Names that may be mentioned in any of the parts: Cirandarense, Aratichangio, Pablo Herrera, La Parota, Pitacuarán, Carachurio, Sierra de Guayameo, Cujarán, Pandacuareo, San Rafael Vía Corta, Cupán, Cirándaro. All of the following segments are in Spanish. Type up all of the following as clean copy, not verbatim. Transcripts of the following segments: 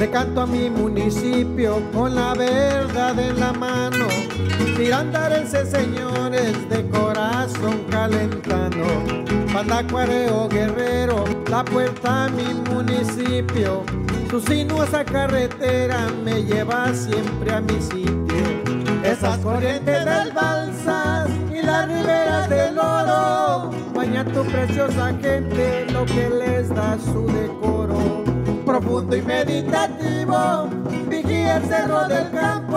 le canto a mi municipio con la verdad en la mano. Cirandarense, señores, de corazón calentano, pandacuareo guerrero, la puerta a mi municipio. Tu sinuosa carretera me lleva siempre a mi sitio. Esas corrientes del Balsas y las riberas del Oro bañan tu preciosa gente, lo que les da su decoro. Profundo y meditativo vigía el cerro del campo,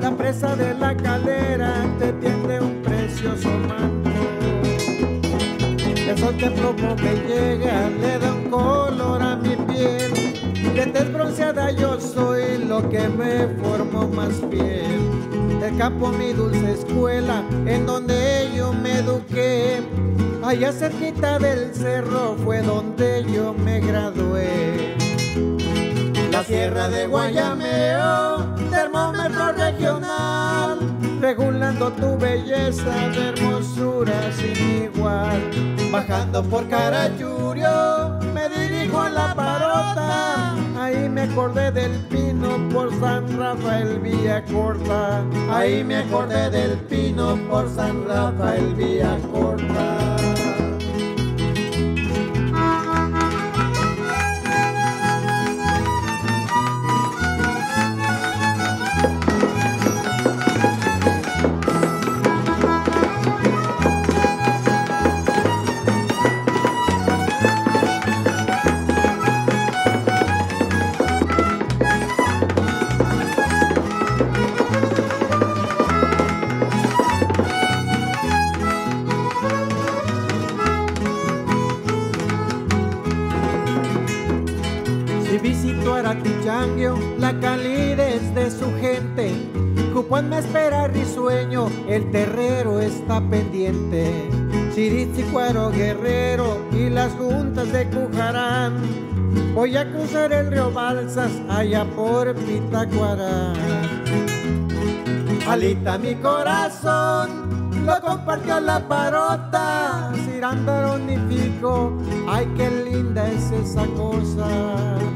la presa de la Calera te tiende un precioso manto. El sol temprano que llega le da un color a mi piel, de tez bronceada yo soy, lo que me formo más fiel. Del campo mi dulce escuela, en donde yo me eduqué, allá cerquita del cerro fue donde yo me gradué. La Sierra de Guayameo, termómetro regional, regulando tu belleza de hermosura sin igual. Bajando por Carachurio, me dirijo a La Parota, ahí me acordé del pino por San Rafael Vía Corta. Ahí me acordé del pino por San Rafael Vía Corta. Si visito Aratichangio, la calidez de su gente, Cupán me espera risueño, el terrero está pendiente. Pitacuarán guerrero y las juntas de Cujarán, voy a cruzar el río Balsas allá por Pitacuarán. Alita mi corazón, lo compartió La Parota, Cirándaro unificó, ay qué linda es esa cosa.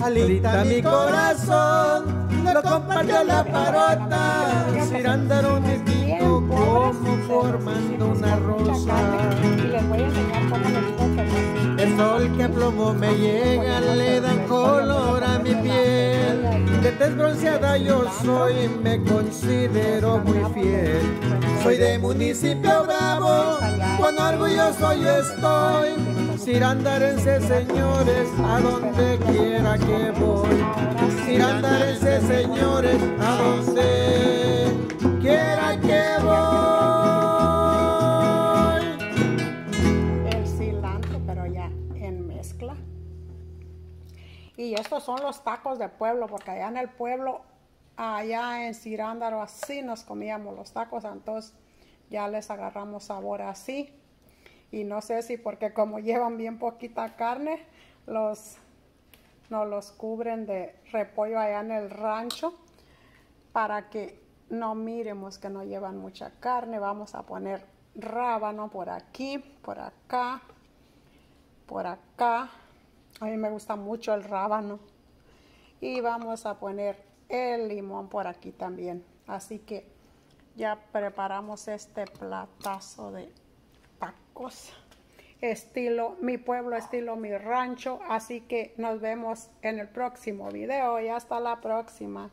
Alita mi corazón, lo compartió La Parota, Cirándaro unificó, como formando una rosa. El sol que a plomo me llega le da color a mi piel, de tez bronceada yo soy, me considero muy fiel. Soy de municipio bravo, con orgulloso yo estoy, cirandarense señores, a donde quiera que voy. Cirandarense señores, a donde quiera que voy. El cilantro, pero ya en mezcla. Y estos son los tacos de pueblo, porque allá en el pueblo, allá en Cirándaro, así nos comíamos los tacos, entonces ya les agarramos sabor así. Y no sé si porque como llevan bien poquita carne, no los cubren de repollo allá en el rancho, para que no miremos que no llevan mucha carne. Vamos a poner rábano por aquí, por acá, por acá. A mí me gusta mucho el rábano. Y vamos a poner el limón por aquí también. Así que ya preparamos este platazo de tacos, estilo mi pueblo, estilo mi rancho. Así que nos vemos en el próximo video y hasta la próxima.